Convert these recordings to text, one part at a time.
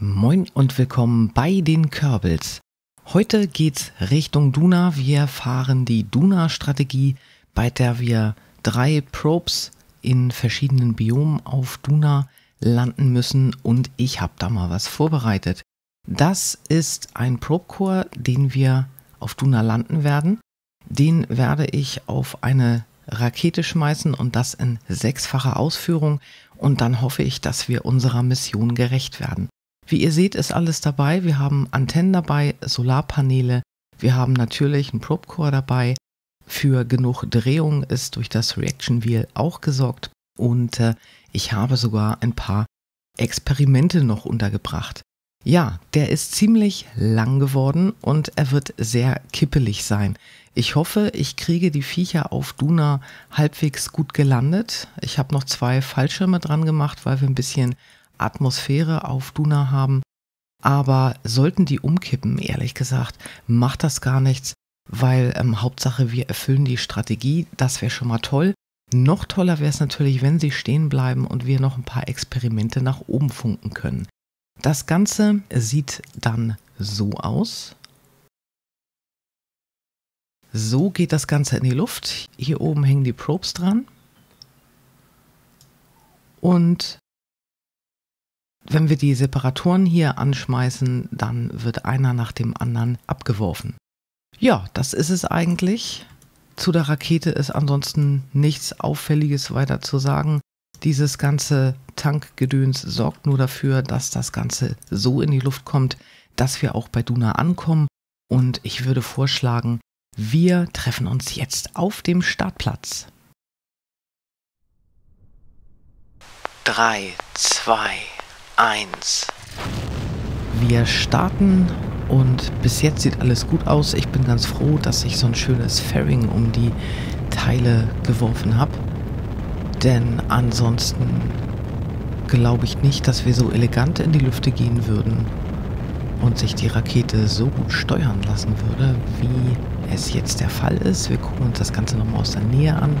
Moin und willkommen bei den Kerbals. Heute geht's Richtung Duna. Wir fahren die Duna-Strategie, bei der wir 3 Probes in verschiedenen Biomen auf Duna landen müssen und ich habe da mal was vorbereitet. Das ist ein Probe-Core, den wir auf Duna landen werden. Den werde ich auf eine Rakete schmeißen und das in 6-facher Ausführung und dann hoffe ich, dass wir unserer Mission gerecht werden. Wie ihr seht, ist alles dabei. Wir haben Antennen dabei, Solarpaneele. Wir haben natürlich einen Probe-Core dabei. Für genug Drehung ist durch das Reaction-Wheel auch gesorgt. Und ich habe sogar ein paar Experimente noch untergebracht. Ja, der ist ziemlich lang geworden und er wird sehr kippelig sein. Ich hoffe, ich kriege die Viecher auf Duna halbwegs gut gelandet. Ich habe noch 2 Fallschirme dran gemacht, weil wir ein bisschen Atmosphäre auf Duna haben, aber sollten die umkippen, ehrlich gesagt, macht das gar nichts, weil Hauptsache wir erfüllen die Strategie, das wäre schon mal toll. Noch toller wäre es natürlich, wenn sie stehen bleiben und wir noch ein paar Experimente nach oben funken können. Das Ganze sieht dann so aus. So geht das Ganze in die Luft. Hier oben hängen die Probes dran. Und wenn wir die Separatoren hier anschmeißen, dann wird einer nach dem anderen abgeworfen. Ja, das ist es eigentlich. Zu der Rakete ist ansonsten nichts Auffälliges weiter zu sagen. Dieses ganze Tankgedöns sorgt nur dafür, dass das Ganze so in die Luft kommt, dass wir auch bei Duna ankommen. Und ich würde vorschlagen, wir treffen uns jetzt auf dem Startplatz. 3, 2, 1. Wir starten und bis jetzt sieht alles gut aus. Ich bin ganz froh, dass ich so ein schönes Fairing um die Teile geworfen habe. Denn ansonsten glaube ich nicht, dass wir so elegant in die Lüfte gehen würden und sich die Rakete so gut steuern lassen würde, wie es jetzt der Fall ist. Wir gucken uns das Ganze nochmal aus der Nähe an.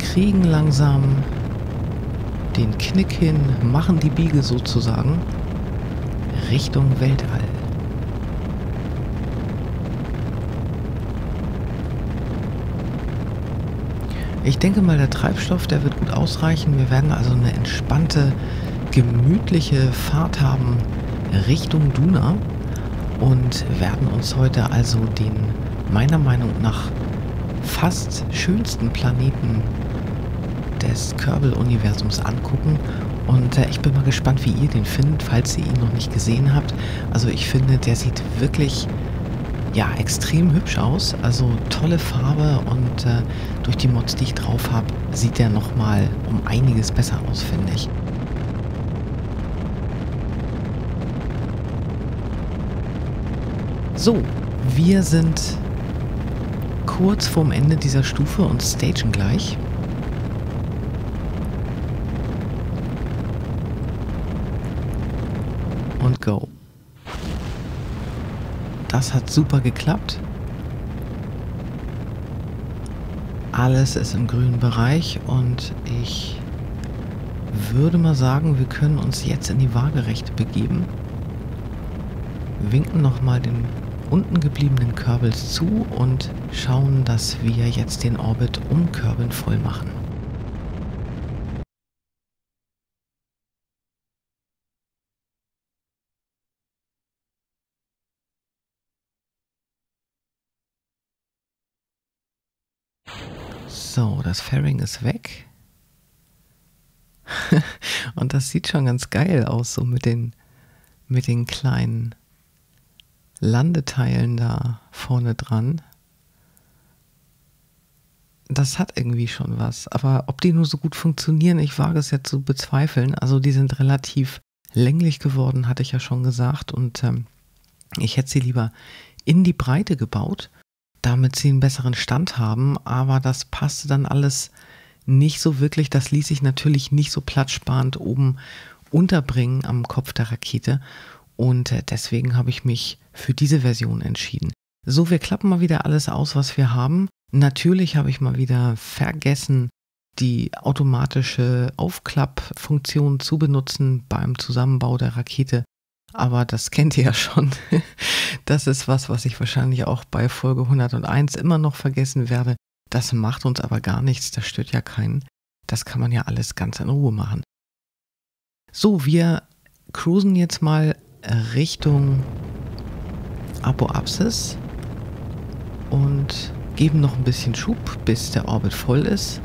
Kriegen langsam den Knick hin, machen die Biege sozusagen Richtung Weltall. Ich denke mal, der Treibstoff, der wird gut ausreichen. Wir werden also eine entspannte, gemütliche Fahrt haben Richtung Duna und werden uns heute also den meiner Meinung nach fast schönsten Planeten des Kerbal-Universums angucken und ich bin mal gespannt, wie ihr den findet, falls ihr ihn noch nicht gesehen habt. Also ich finde, der sieht wirklich ja extrem hübsch aus, also tolle Farbe und durch die Mods, die ich drauf habe, sieht der nochmal um einiges besser aus, finde ich. So, wir sind kurz vorm Ende dieser Stufe und stagen gleich. Und go. Das hat super geklappt. Alles ist im grünen Bereich und ich würde mal sagen, wir können uns jetzt in die Waagerechte begeben. Winken nochmal den unten gebliebenen Kerbals zu und schauen, dass wir jetzt den Orbit um Kerbin voll machen. So, das Fairing ist weg. Und das sieht schon ganz geil aus, so mit den kleinen Landeteilen da vorne dran. Das hat irgendwie schon was. Aber ob die nur so gut funktionieren, ich wage es ja zu bezweifeln. Also die sind relativ länglich geworden, hatte ich ja schon gesagt. Und ich hätte sie lieber in die Breite gebaut, damit sie einen besseren Stand haben, aber das passte dann alles nicht so wirklich. Das ließ sich natürlich nicht so platzsparend oben unterbringen am Kopf der Rakete und deswegen habe ich mich für diese Version entschieden. So, wir klappen mal wieder alles aus, was wir haben Natürlich habe ich mal wieder vergessen, die automatische Aufklappfunktion zu benutzen beim Zusammenbau der Rakete. Aber das kennt ihr ja schon. Das ist was, was ich wahrscheinlich auch bei Folge 101 immer noch vergessen werde. Das macht uns aber gar nichts, das stört ja keinen. Das kann man ja alles ganz in Ruhe machen. So, wir cruisen jetzt mal Richtung Apoapsis und geben noch ein bisschen Schub, bis der Orbit voll ist.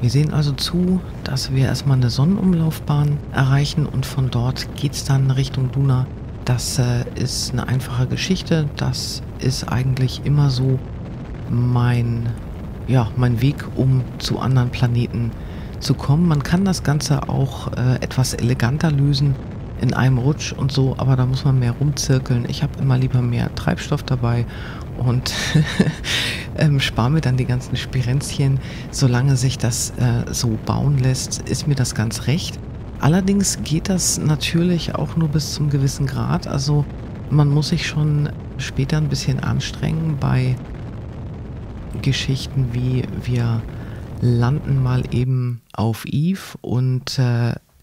Wir sehen also zu, dass wir erstmal eine Sonnenumlaufbahn erreichen und von dort geht es dann Richtung Duna. Das ist eine einfache Geschichte, das ist eigentlich immer so mein Weg, um zu anderen Planeten zu kommen. Man kann das Ganze auch etwas eleganter lösen in einem Rutsch und so, aber da muss man mehr rumzirkeln. Ich habe immer lieber mehr Treibstoff dabei und spare mir dann die ganzen Spirenzchen. Solange sich das so bauen lässt, ist mir das ganz recht. Allerdings geht das natürlich auch nur bis zum gewissen Grad. Also man muss sich schon später ein bisschen anstrengen bei Geschichten wie wir landen mal eben auf Eve und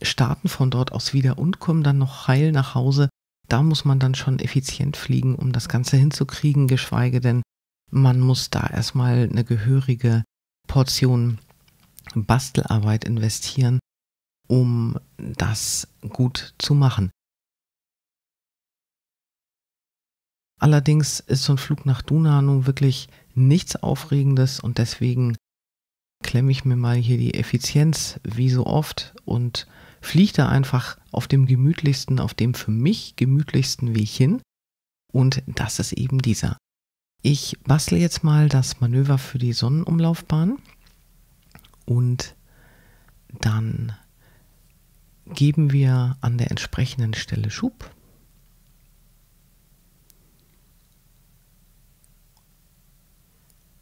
starten von dort aus wieder und kommen dann noch heil nach Hause. Da muss man dann schon effizient fliegen, um das Ganze hinzukriegen, geschweige denn, man muss da erstmal eine gehörige Portion Bastelarbeit investieren, um das gut zu machen. Allerdings ist so ein Flug nach Duna nun wirklich nichts Aufregendes und deswegen klemme ich mir mal hier die Effizienz wie so oft und fliege da einfach auf dem gemütlichsten, auf dem für mich gemütlichsten Weg hin und das ist eben dieser. Ich bastle jetzt mal das Manöver für die Sonnenumlaufbahn und dann geben wir an der entsprechenden Stelle Schub.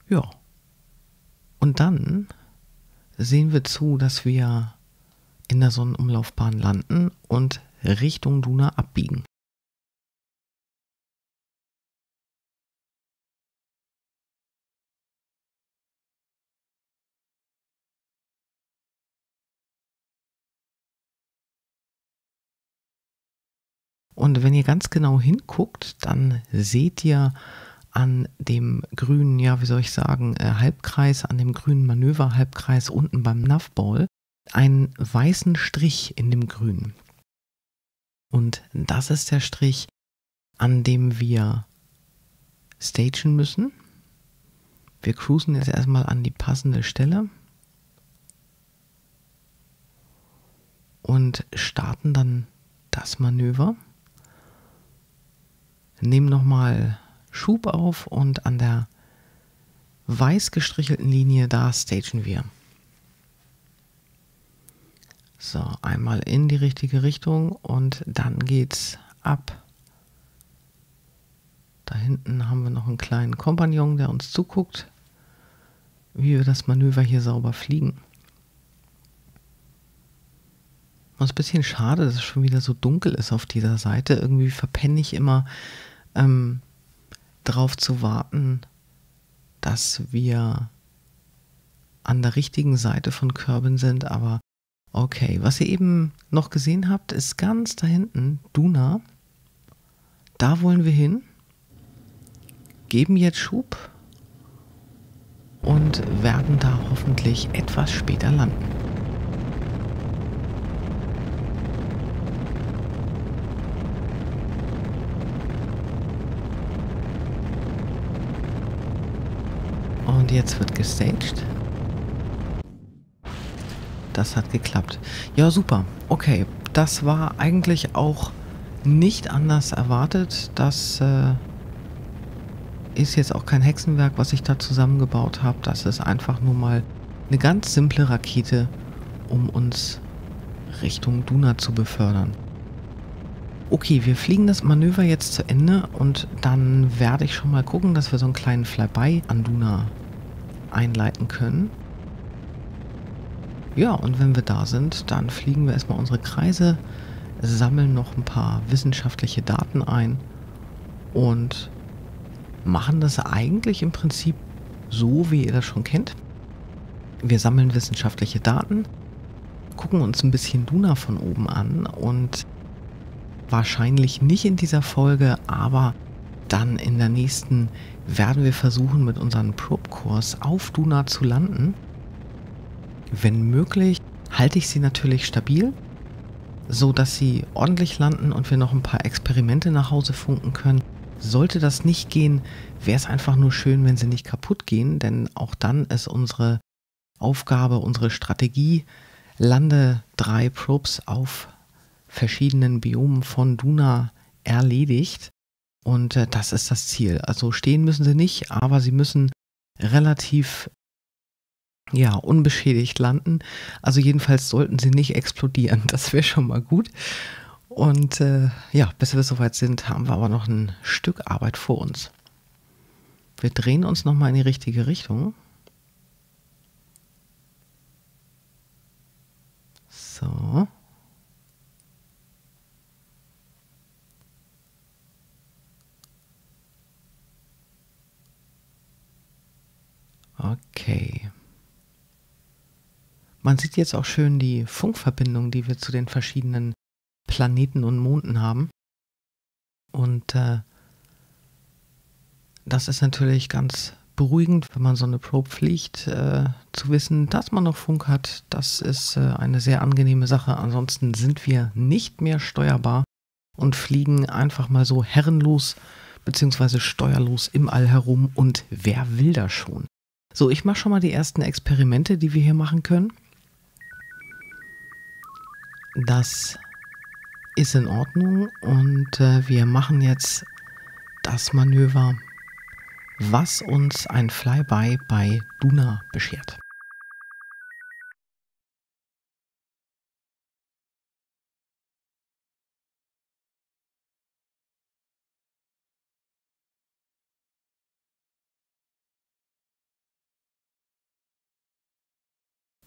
Ja, und dann sehen wir zu, dass wir in der Sonnenumlaufbahn landen und Richtung Duna abbiegen. Und wenn ihr ganz genau hinguckt, dann seht ihr an dem grünen, ja wie soll ich sagen, Halbkreis, an dem grünen Manöver-Halbkreis unten beim Navball, einen weißen Strich in dem Grünen. Und das ist der Strich, an dem wir stagen müssen. Wir cruisen jetzt erstmal an die passende Stelle und starten dann das Manöver. Nehmen nochmal Schub auf und an der weiß gestrichelten Linie, da stagen wir. So, einmal in die richtige Richtung und dann geht's ab. Da hinten haben wir noch einen kleinen Kompagnon, der uns zuguckt, wie wir das Manöver hier sauber fliegen. Und es ist ein bisschen schade, dass es schon wieder so dunkel ist auf dieser Seite. Irgendwie verpenne ich immer darauf zu warten, dass wir an der richtigen Seite von Kerbin sind, aber okay. Was ihr eben noch gesehen habt, ist ganz da hinten, Duna. Da wollen wir hin, geben jetzt Schub und werden da hoffentlich etwas später landen. Und jetzt wird gestaged. Das hat geklappt. Ja, super. Okay, das war eigentlich auch nicht anders erwartet. Das ist jetzt auch kein Hexenwerk, was ich da zusammengebaut habe. Das ist einfach nur mal eine ganz simple Rakete, um uns Richtung Duna zu befördern. Okay, wir fliegen das Manöver jetzt zu Ende und dann werde ich schon mal gucken, dass wir so einen kleinen Flyby an Duna einleiten können. Ja, und wenn wir da sind, dann fliegen wir erstmal unsere Kreise sammeln noch ein paar wissenschaftliche Daten ein und machen das eigentlich im Prinzip so, wie ihr das schon kennt. Wir sammeln wissenschaftliche Daten, gucken uns ein bisschen Duna von oben an und wahrscheinlich nicht in dieser Folge, aber dann in der nächsten werden wir versuchen, mit unseren Probe-Cores auf Duna zu landen. Wenn möglich, halte ich sie natürlich stabil, so dass sie ordentlich landen und wir noch ein paar Experimente nach Hause funken können. Sollte das nicht gehen, wäre es einfach nur schön, wenn sie nicht kaputt gehen, denn auch dann ist unsere Aufgabe, unsere Strategie, lande 3 Probes auf verschiedenen Biomen von Duna erledigt und das ist das Ziel. Also stehen müssen sie nicht, aber sie müssen relativ ja, unbeschädigt landen. Also jedenfalls sollten sie nicht explodieren, das wäre schon mal gut. Und ja, bis wir soweit sind, haben wir aber noch ein Stück Arbeit vor uns. Wir drehen uns nochmal in die richtige Richtung. So. Okay. Man sieht jetzt auch schön die Funkverbindung, die wir zu den verschiedenen Planeten und Monden haben. Und das ist natürlich ganz beruhigend, wenn man so eine Probe fliegt, zu wissen, dass man noch Funk hat. Das ist eine sehr angenehme Sache. Ansonsten sind wir nicht mehr steuerbar und fliegen einfach mal so herrenlos bzw. steuerlos im All herum. Und wer will das schon? So, ich mache schon mal die ersten Experimente, die wir hier machen können. Das ist in Ordnung und wir machen jetzt das Manöver, was uns ein Flyby bei Duna beschert.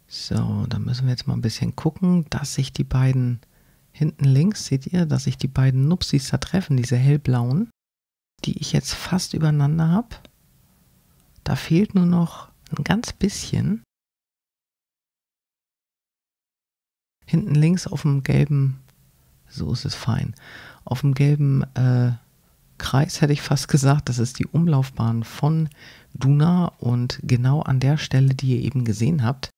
So, dann müssen wir jetzt mal ein bisschen gucken, dass sich die beiden hinten links, seht ihr, dass sich die beiden Nupsis da treffen, diese hellblauen, die ich jetzt fast übereinander habe. Da fehlt nur noch ein ganz bisschen. Hinten links auf dem gelben, so ist es fein, auf dem gelben Kreis hätte ich fast gesagt, das ist die Umlaufbahn von Duna und genau an der Stelle, die ihr eben gesehen habt,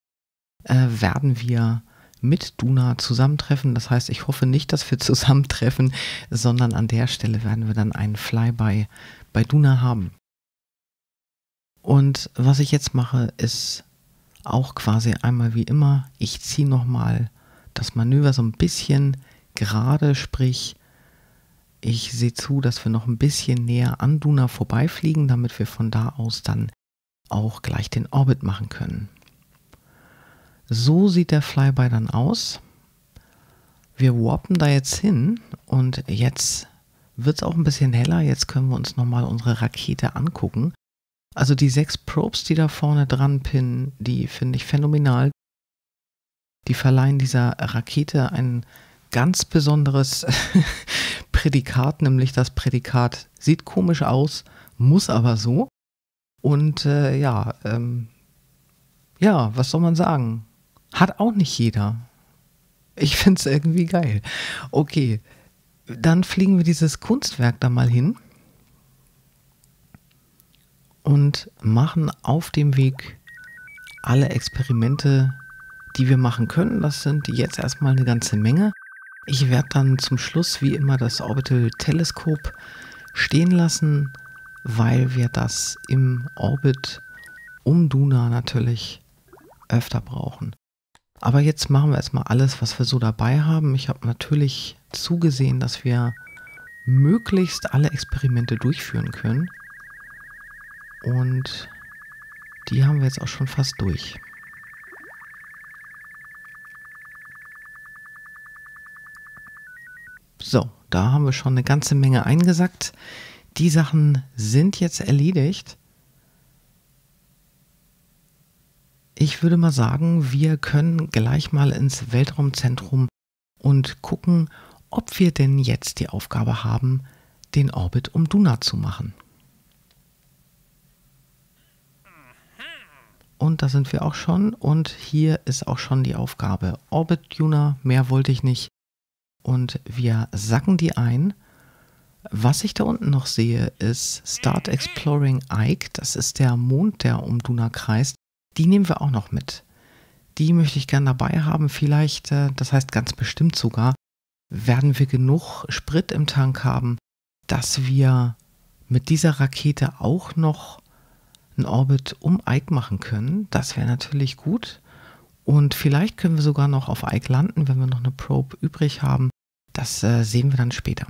werden wir mit Duna zusammentreffen. Das heißt, ich hoffe nicht, dass wir zusammentreffen, sondern an der Stelle werden wir dann einen Flyby bei Duna haben. Und was ich jetzt mache, ist auch quasi einmal wie immer, ich ziehe nochmal das Manöver so ein bisschen gerade, sprich, ich sehe zu, dass wir noch ein bisschen näher an Duna vorbeifliegen, damit wir von da aus dann auch gleich den Orbit machen können. So sieht der Flyby dann aus. Wir warpen da jetzt hin und jetzt wird es auch ein bisschen heller. Jetzt können wir uns nochmal unsere Rakete angucken. Also die 6 Probes, die da vorne dran pinnen, die finde ich phänomenal. Die verleihen dieser Rakete ein ganz besonderes Prädikat, nämlich das Prädikat sieht komisch aus, muss aber so. Und ja, was soll man sagen? Hat auch nicht jeder. Ich finde es irgendwie geil. Okay, dann fliegen wir dieses Kunstwerk da mal hin und machen auf dem Weg alle Experimente, die wir machen können. Das sind jetzt erstmal eine ganze Menge. Ich werde dann zum Schluss wie immer das Orbital Teleskop stehen lassen, weil wir das im Orbit um Duna natürlich öfter brauchen. Aber jetzt machen wir erstmal alles, was wir so dabei haben. Ich habe natürlich zugesehen, dass wir möglichst alle Experimente durchführen können. Und die haben wir jetzt auch schon fast durch. So, da haben wir schon eine ganze Menge eingesackt. Die Sachen sind jetzt erledigt. Ich würde mal sagen, wir können gleich mal ins Weltraumzentrum und gucken, ob wir denn jetzt die Aufgabe haben, den Orbit um Duna zu machen. Und da sind wir auch schon und hier ist auch schon die Aufgabe Orbit Duna, mehr wollte ich nicht. Und wir sacken die ein. Was ich da unten noch sehe, ist Start Exploring Ike. Das ist der Mond, der um Duna kreist. Die nehmen wir auch noch mit. Die möchte ich gern dabei haben. Vielleicht, das heißt ganz bestimmt sogar, werden wir genug Sprit im Tank haben, dass wir mit dieser Rakete auch noch einen Orbit um Ike machen können. Das wäre natürlich gut. Und vielleicht können wir sogar noch auf Ike landen, wenn wir noch eine Probe übrig haben. Das sehen wir dann später.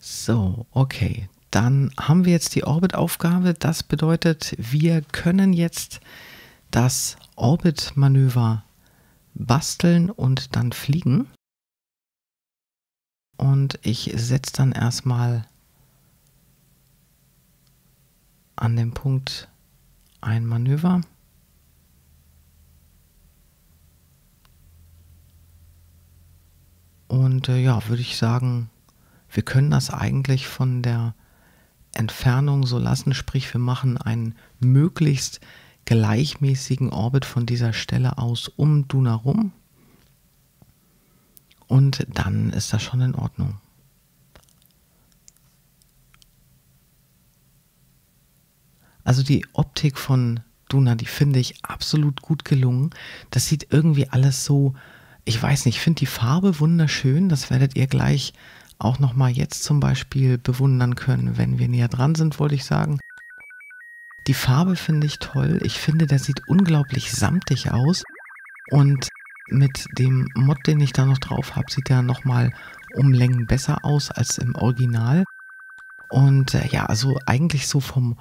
So, okay. Dann haben wir jetzt die Orbit-Aufgabe. Das bedeutet, wir können jetzt das Orbit-Manöver basteln und dann fliegen. Und ich setze dann erstmal an dem Punkt ein Manöver. Und ja, würde ich sagen, wir können das eigentlich von der Entfernung so lassen, sprich wir machen einen möglichst gleichmäßigen Orbit von dieser Stelle aus um Duna rum. Und dann ist das schon in Ordnung. Also die Optik von Duna, die finde ich absolut gut gelungen. Das sieht irgendwie alles so, ich weiß nicht, ich finde die Farbe wunderschön. Das werdet ihr gleich auch nochmal jetzt zum Beispiel bewundern können, wenn wir näher dran sind, wollte ich sagen. Die Farbe finde ich toll. Ich finde, der sieht unglaublich samtig aus. Und mit dem Mod, den ich da noch drauf habe, sieht er nochmal um Längen besser aus als im Original. Und ja, also eigentlich so vom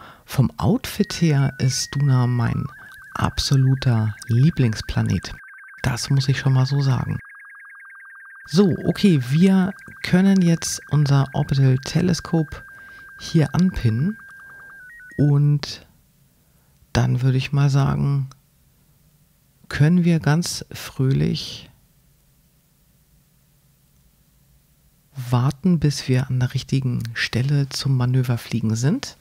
Outfit her ist Duna mein absoluter Lieblingsplanet. Das muss ich schon mal so sagen. So, okay, wir können jetzt unser Orbital Telescope hier anpinnen. Und dann würde ich mal sagen, können wir ganz fröhlich warten, bis wir an der richtigen Stelle zum Manöverfliegen sind.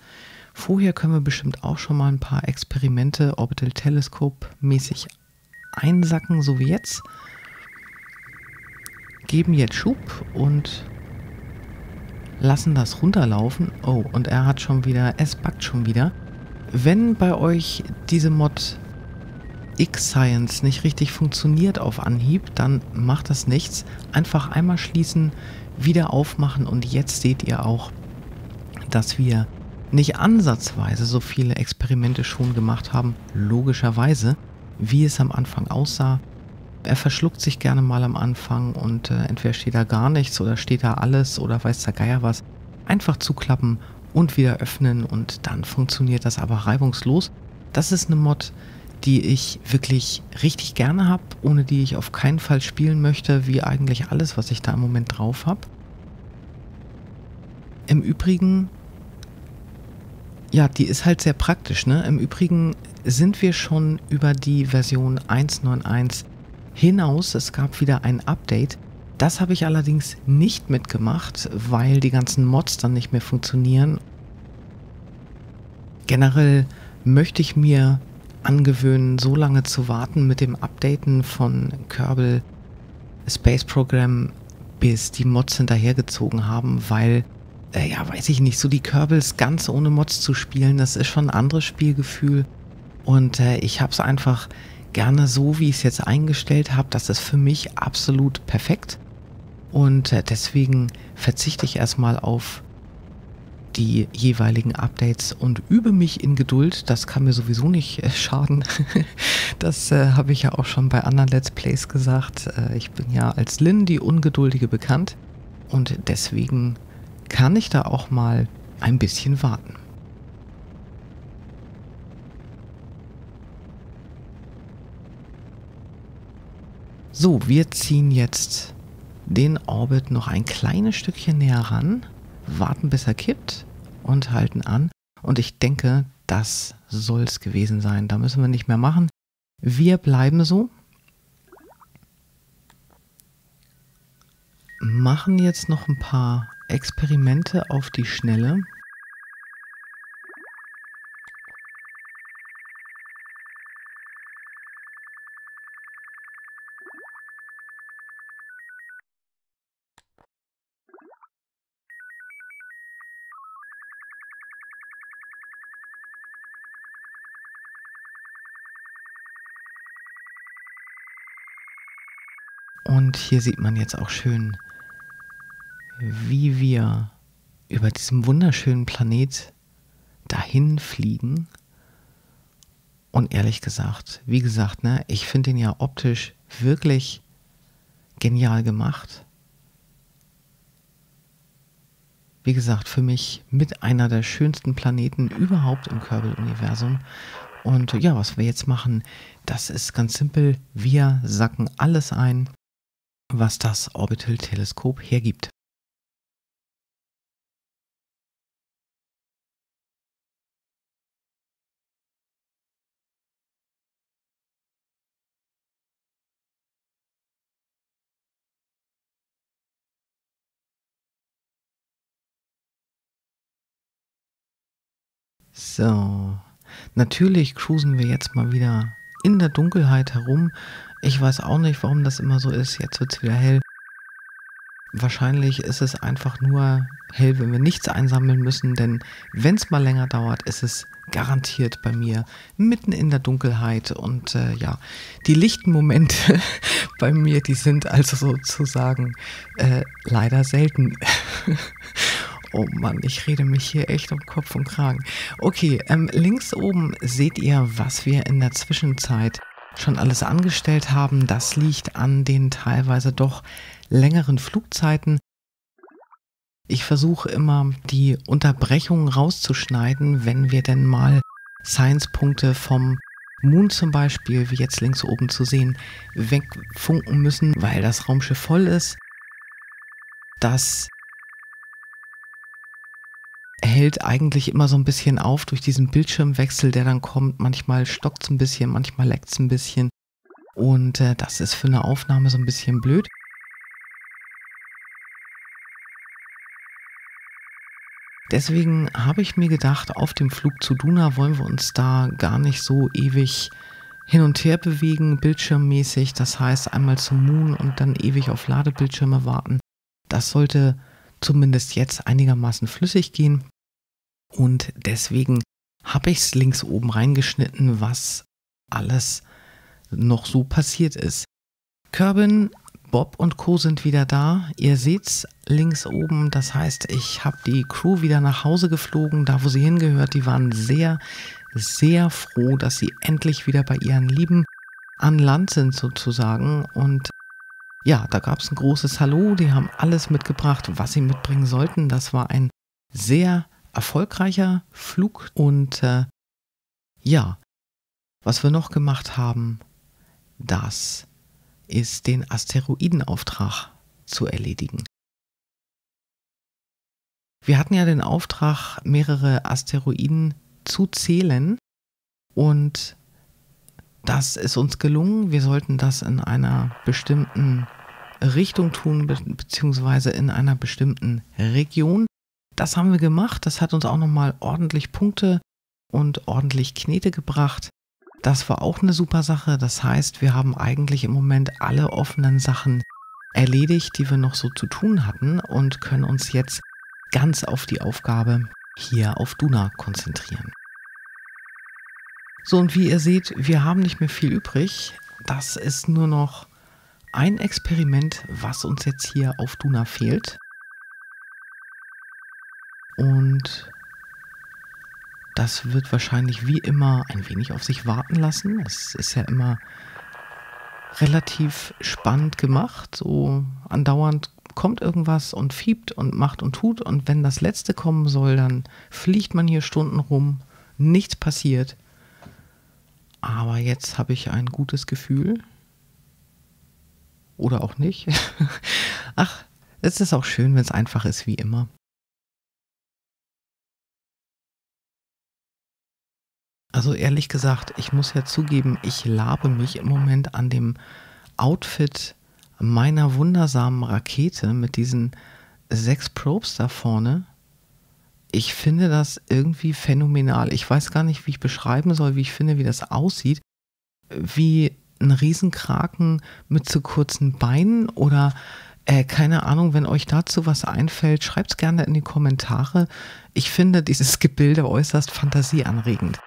Vorher können wir bestimmt auch schon mal ein paar Experimente Orbital Telescope mäßig einsacken, so wie jetzt. Geben jetzt Schub und lassen das runterlaufen. Oh, und er hat schon wieder, es backt schon wieder. Wenn bei euch diese Mod X-Science nicht richtig funktioniert auf Anhieb, dann macht das nichts. Einfach einmal schließen, wieder aufmachen und jetzt seht ihr auch, dass wir nicht ansatzweise so viele Experimente schon gemacht haben, logischerweise, wie es am Anfang aussah. Er verschluckt sich gerne mal am Anfang und entweder steht da gar nichts oder steht da alles oder weiß der Geier was. Einfach zuklappen und wieder öffnen und dann funktioniert das aber reibungslos. Das ist eine Mod, die ich wirklich richtig gerne habe, ohne die ich auf keinen Fall spielen möchte, wie eigentlich alles, was ich da im Moment drauf habe. Im Übrigen, ja, die ist halt sehr praktisch, ne? Im Übrigen sind wir schon über die Version 1.9.1 hinaus. Es gab wieder ein Update. Das habe ich allerdings nicht mitgemacht, weil die ganzen Mods dann nicht mehr funktionieren. Generell möchte ich mir angewöhnen, so lange zu warten mit dem Updaten von Kerbal Space Program, bis die Mods hinterhergezogen haben, weil, ja, weiß ich nicht, so die Kerbals ganz ohne Mods zu spielen, das ist schon ein anderes Spielgefühl und ich habe es einfach gerne so, wie ich es jetzt eingestellt habe. Das ist für mich absolut perfekt und deswegen verzichte ich erstmal auf die jeweiligen Updates und übe mich in Geduld. Das kann mir sowieso nicht schaden. Das habe ich ja auch schon bei anderen Let's Plays gesagt. Ich bin ja als Lynn die Ungeduldige bekannt und deswegen kann ich da auch mal ein bisschen warten. So, wir ziehen jetzt den Orbit noch ein kleines Stückchen näher ran, warten bis er kippt und halten an. Und ich denke, das soll es gewesen sein. Da müssen wir nicht mehr machen. Wir bleiben so. machen jetzt noch ein paar Experimente auf die Schnelle. Und hier sieht man jetzt auch schön, wie wir über diesem wunderschönen Planet dahin fliegen. Und ehrlich gesagt, wie gesagt, ne, ich finde den ja optisch wirklich genial gemacht. Wie gesagt, für mich mit einer der schönsten Planeten überhaupt im Kerbal-Universum. Und ja, was wir jetzt machen, das ist ganz simpel. Wir sacken alles ein, was das Orbital-Teleskop hergibt. So, natürlich cruisen wir jetzt mal wieder in der Dunkelheit herum. Ich weiß auch nicht, warum das immer so ist. Jetzt wird es wieder hell. Wahrscheinlich ist es einfach nur hell, wenn wir nichts einsammeln müssen, denn wenn es mal länger dauert, ist es garantiert bei mir mitten in der Dunkelheit. Und ja, die lichten Momente bei mir, die sind also sozusagen leider selten. Oh Mann, ich rede mich hier echt um Kopf und Kragen. Okay, links oben seht ihr, was wir in der Zwischenzeit schon alles angestellt haben. Das liegt an den teilweise doch längeren Flugzeiten. Ich versuche immer, die Unterbrechungen rauszuschneiden, wenn wir denn mal Science-Punkte vom Moon zum Beispiel, wie jetzt links oben zu sehen, wegfunken müssen, weil das Raumschiff voll ist. Das hält eigentlich immer so ein bisschen auf durch diesen Bildschirmwechsel, der dann kommt. Manchmal stockt es ein bisschen, manchmal leckt es ein bisschen. Und das ist für eine Aufnahme so ein bisschen blöd. Deswegen habe ich mir gedacht, auf dem Flug zu Duna wollen wir uns da gar nicht so ewig hin und her bewegen, bildschirmmäßig. Das heißt, einmal zum Moon und dann ewig auf Ladebildschirme warten. Das sollte zumindest jetzt einigermaßen flüssig gehen. Und deswegen habe ich es links oben reingeschnitten, was alles noch so passiert ist. Kerbin, Bob und Co. sind wieder da. Ihr seht es links oben. Das heißt, ich habe die Crew wieder nach Hause geflogen, da wo sie hingehört. Die waren sehr, sehr froh, dass sie endlich wieder bei ihren Lieben an Land sind sozusagen. Und ja, da gab es ein großes Hallo. Die haben alles mitgebracht, was sie mitbringen sollten. Das war ein sehr erfolgreicher Flug. Und ja, was wir noch gemacht haben, das ist den Asteroidenauftrag zu erledigen. Wir hatten ja den Auftrag, mehrere Asteroiden zu zählen. Und das ist uns gelungen. Wir sollten das in einer bestimmten Richtung tun, beziehungsweise in einer bestimmten Region. Das haben wir gemacht. Das hat uns auch nochmal ordentlich Punkte und ordentlich Knete gebracht. Das war auch eine super Sache. Das heißt, wir haben eigentlich im Moment alle offenen Sachen erledigt, die wir noch so zu tun hatten, und können uns jetzt ganz auf die Aufgabe hier auf Duna konzentrieren. So, und wie ihr seht, wir haben nicht mehr viel übrig. Das ist nur noch ein Experiment, was uns jetzt hier auf Duna fehlt. Und das wird wahrscheinlich wie immer ein wenig auf sich warten lassen. Es ist ja immer relativ spannend gemacht. So andauernd kommt irgendwas und fiebt und macht und tut. Und wenn das Letzte kommen soll, dann fliegt man hier Stunden rum. Nichts passiert. Aber jetzt habe ich ein gutes Gefühl. Oder auch nicht. Ach, es ist auch schön, wenn es einfach ist, wie immer. Also ehrlich gesagt, ich muss ja zugeben, ich labe mich im Moment an dem Outfit meiner wundersamen Rakete mit diesen 6 Probes da vorne. Ich finde das irgendwie phänomenal. Ich weiß gar nicht, wie ich beschreiben soll, wie ich finde, wie das aussieht. Wie ein Riesenkraken mit zu kurzen Beinen oder keine Ahnung, wenn euch dazu was einfällt, schreibt es gerne in die Kommentare. Ich finde dieses Gebilde äußerst fantasieanregend.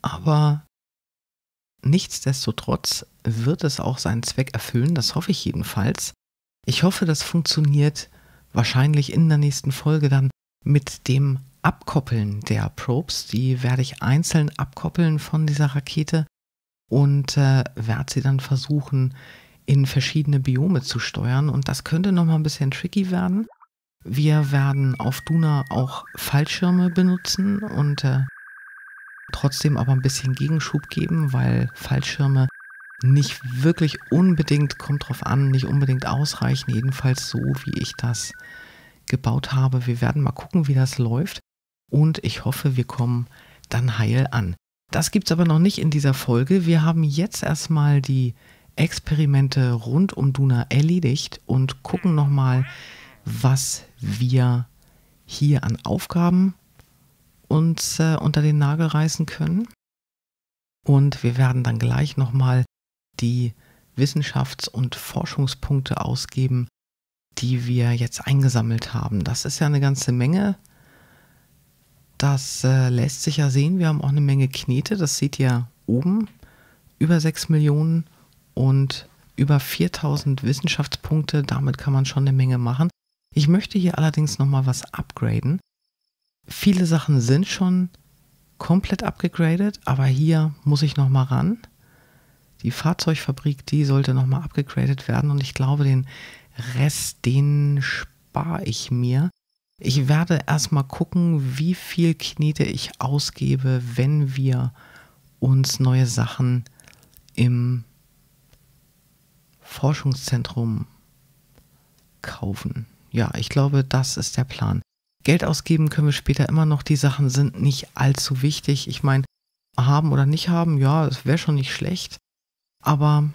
Aber nichtsdestotrotz wird es auch seinen Zweck erfüllen, das hoffe ich jedenfalls. Ich hoffe, das funktioniert wahrscheinlich in der nächsten Folge dann mit dem Abkoppeln der Probes. Die werde ich einzeln abkoppeln von dieser Rakete und werde sie dann versuchen, in verschiedene Biome zu steuern. Und das könnte nochmal ein bisschen tricky werden. Wir werden auf Duna auch Fallschirme benutzen und trotzdem aber ein bisschen Gegenschub geben, weil Fallschirme nicht wirklich unbedingt, kommt drauf an, nicht unbedingt ausreichen, jedenfalls so, wie ich das gebaut habe. Wir werden mal gucken, wie das läuft und ich hoffe, wir kommen dann heil an. Das gibt es aber noch nicht in dieser Folge. Wir haben jetzt erstmal die Experimente rund um Duna erledigt und gucken nochmal, was wir hier an Aufgaben uns unter den Nagel reißen können. Und wir werden dann gleich nochmal die Wissenschafts- und Forschungspunkte ausgeben, die wir jetzt eingesammelt haben. Das ist ja eine ganze Menge. Das lässt sich ja sehen. Wir haben auch eine Menge Knete. Das seht ihr oben. Über 6 Millionen und über 4000 Wissenschaftspunkte. Damit kann man schon eine Menge machen. Ich möchte hier allerdings nochmal was upgraden. Viele Sachen sind schon komplett abgegradet, aber hier muss ich nochmal ran. Die Fahrzeugfabrik, die sollte nochmal abgegradet werden und ich glaube, den Rest, den spare ich mir. Ich werde erstmal gucken, wie viel Knete ich ausgebe, wenn wir uns neue Sachen im Forschungszentrum kaufen. Ja, ich glaube, das ist der Plan. Geld ausgeben können wir später immer noch. Die Sachen sind nicht allzu wichtig. Ich meine, haben oder nicht haben, ja, es wäre schon nicht schlecht. Aber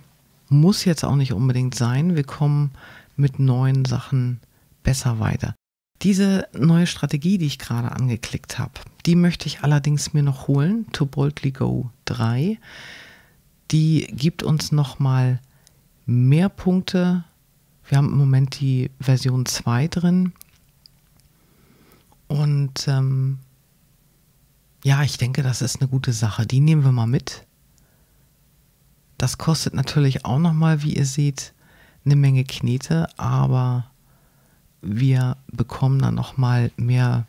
muss jetzt auch nicht unbedingt sein. Wir kommen mit neuen Sachen besser weiter. Diese neue Strategie, die ich gerade angeklickt habe, die möchte ich allerdings mir noch holen. To Boldly Go 3. Die gibt uns nochmal mehr Punkte. Wir haben im Moment die Version 2 drin. Und ja, ich denke, das ist eine gute Sache. Die nehmen wir mal mit. Das kostet natürlich auch nochmal, wie ihr seht, eine Menge Knete, aber wir bekommen dann nochmal mehr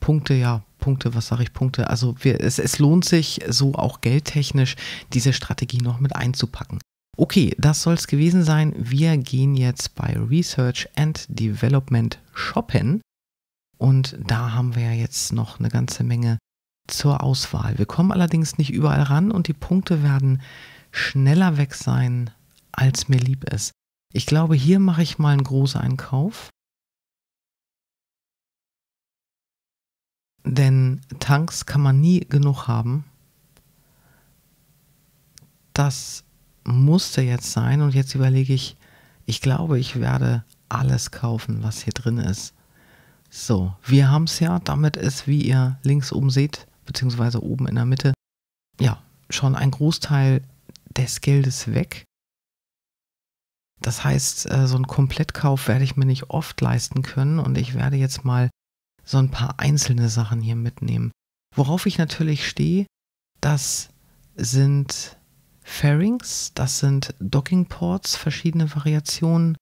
Punkte, ja, Punkte, was sage ich, Punkte. Also es lohnt sich so auch geldtechnisch, diese Strategie noch mit einzupacken. Okay, das soll es gewesen sein. Wir gehen jetzt bei Research and Development shoppen. Und da haben wir ja jetzt noch eine ganze Menge zur Auswahl. Wir kommen allerdings nicht überall ran und die Punkte werden schneller weg sein, als mir lieb ist. Ich glaube, hier mache ich mal einen Großeinkauf. Denn Tanks kann man nie genug haben. Das musste jetzt sein und jetzt überlege ich, ich glaube, ich werde alles kaufen, was hier drin ist. So, wir haben es ja, damit ist, wie ihr links oben seht, beziehungsweise oben in der Mitte, ja, schon ein Großteil des Geldes weg. Das heißt, so einen Komplettkauf werde ich mir nicht oft leisten können und ich werde jetzt mal so ein paar einzelne Sachen hier mitnehmen. Worauf ich natürlich stehe, das sind Fairings, das sind Dockingports, verschiedene Variationen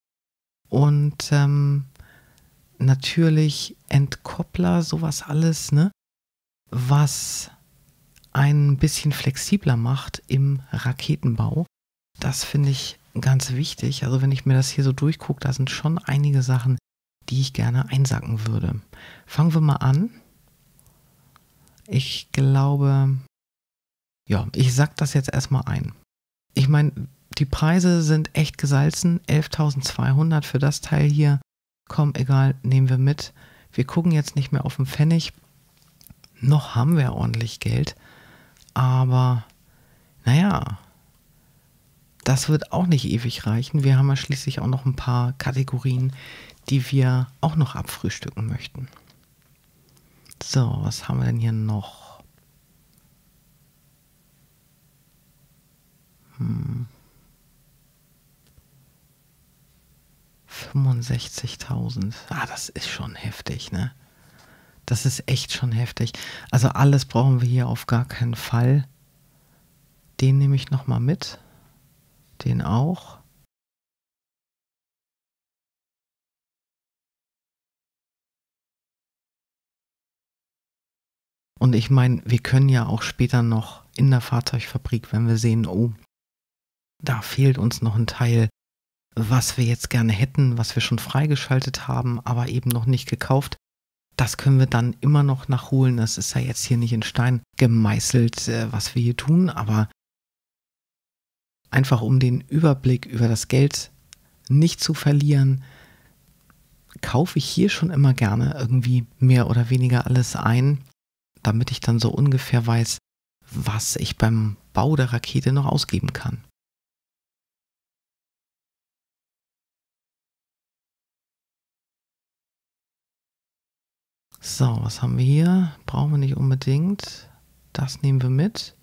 und natürlich Entkoppler, sowas alles, ne? Was ein bisschen flexibler macht im Raketenbau. Das finde ich ganz wichtig. Also wenn ich mir das hier so durchgucke, da sind schon einige Sachen, die ich gerne einsacken würde. Fangen wir mal an. Ich glaube, ja, ich sack das jetzt erstmal ein. Ich meine, die Preise sind echt gesalzen. 11.200 für das Teil hier. Komm, egal, nehmen wir mit. Wir gucken jetzt nicht mehr auf den Pfennig. Noch haben wir ordentlich Geld, aber Naja, das wird auch nicht ewig reichen. Wir haben ja schließlich auch noch ein paar Kategorien, die wir auch noch abfrühstücken möchten. So, was haben wir denn hier noch? Hm. 65.000. Ah, das ist schon heftig, ne? Das ist echt schon heftig. Also alles brauchen wir hier auf gar keinen Fall. Den nehme ich nochmal mit. Den auch. Und ich meine, wir können ja auch später noch in der Fahrzeugfabrik, wenn wir sehen, oh, da fehlt uns noch ein Teil, was wir jetzt gerne hätten, was wir schon freigeschaltet haben, aber eben noch nicht gekauft. Das können wir dann immer noch nachholen. Das ist ja jetzt hier nicht in Stein gemeißelt, was wir hier tun, aber einfach um den Überblick über das Geld nicht zu verlieren, kaufe ich hier schon immer gerne irgendwie mehr oder weniger alles ein, damit ich dann so ungefähr weiß, was ich beim Bau der Rakete noch ausgeben kann. So, was haben wir hier? Brauchen wir nicht unbedingt. Das nehmen wir mit.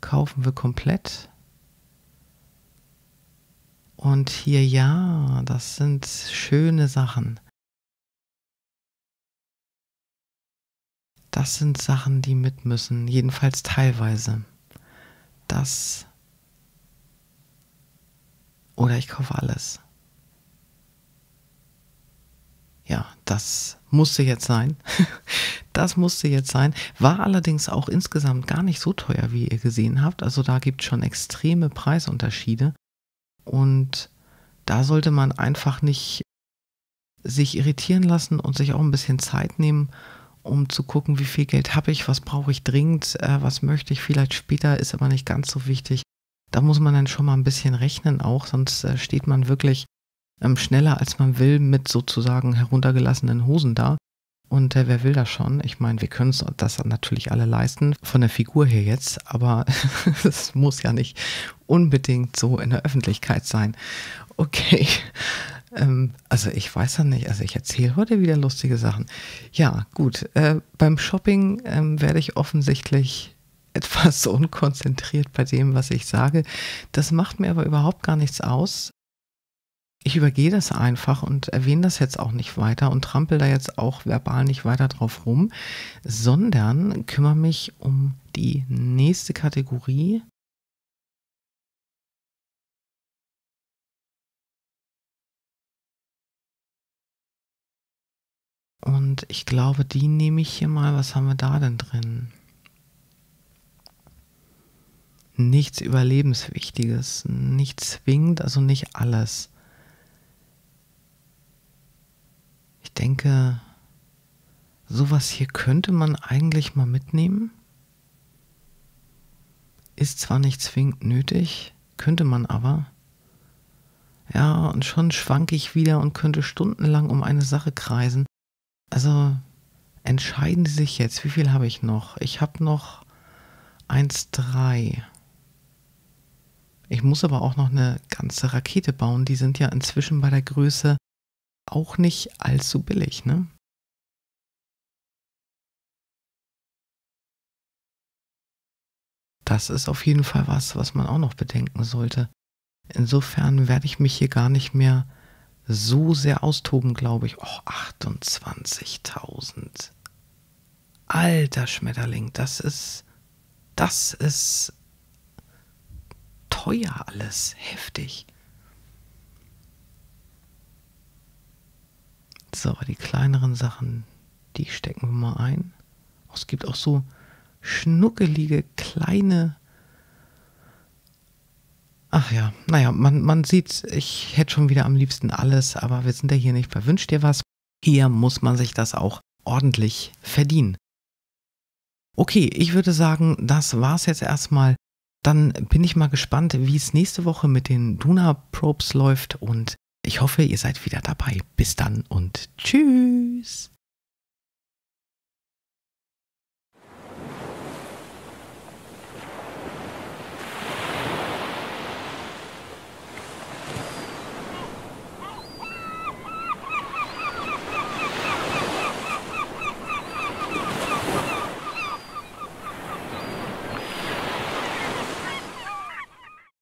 Kaufen wir komplett. Und hier, ja, das sind schöne Sachen. Das sind Sachen, die mit müssen. Jedenfalls teilweise. Das. Oder ich kaufe alles. Ja, das musste jetzt sein. Das musste jetzt sein. War allerdings auch insgesamt gar nicht so teuer, wie ihr gesehen habt. Also da gibt es schon extreme Preisunterschiede. Und da sollte man einfach nicht sich irritieren lassen und sich auch ein bisschen Zeit nehmen, um zu gucken, wie viel Geld habe ich, was brauche ich dringend, was möchte ich vielleicht später, ist aber nicht ganz so wichtig. Da muss man dann schon mal ein bisschen rechnen auch, sonst steht man wirklich schneller als man will mit sozusagen heruntergelassenen Hosen da. Und wer will das schon? Ich meine, wir können uns das natürlich alle leisten, von der Figur her jetzt, aber es muss ja nicht unbedingt so in der Öffentlichkeit sein. Okay, also ich weiß ja nicht, also ich erzähle heute wieder lustige Sachen. Ja, gut, beim Shopping werde ich offensichtlich etwas unkonzentriert bei dem, was ich sage. Das macht mir aber überhaupt gar nichts aus. Ich übergehe das einfach und erwähne das jetzt auch nicht weiter und trampel da jetzt auch verbal nicht weiter drauf rum, sondern kümmere mich um die nächste Kategorie. Und ich glaube, die nehme ich hier mal. Was haben wir da denn drin? Nichts Überlebenswichtiges, nicht zwingend, also nicht alles. Ich denke, sowas hier könnte man eigentlich mal mitnehmen. Ist zwar nicht zwingend nötig, könnte man aber. Ja, und schon schwanke ich wieder und könnte stundenlang um eine Sache kreisen. Also entscheiden Sie sich jetzt, wie viel habe ich noch? Ich habe noch 1,3. Ich muss aber auch noch eine ganze Rakete bauen. Die sind ja inzwischen bei der Größe auch nicht allzu billig, ne? Das ist auf jeden Fall was, was man auch noch bedenken sollte. Insofern werde ich mich hier gar nicht mehr so sehr austoben, glaube ich. Och, 28.000. Alter Schmetterling, das ist teuer alles, heftig. So, die kleineren Sachen, die stecken wir mal ein. Es gibt auch so schnuckelige, kleine... Ach ja, naja, man sieht, ich hätte schon wieder am liebsten alles, aber wir sind ja hier nicht bei Wünsch dir was. Hier muss man sich das auch ordentlich verdienen. Okay, ich würde sagen, das war's jetzt erstmal. Dann bin ich mal gespannt, wie es nächste Woche mit den Duna-Probes läuft und ich hoffe, ihr seid wieder dabei. Bis dann und tschüss!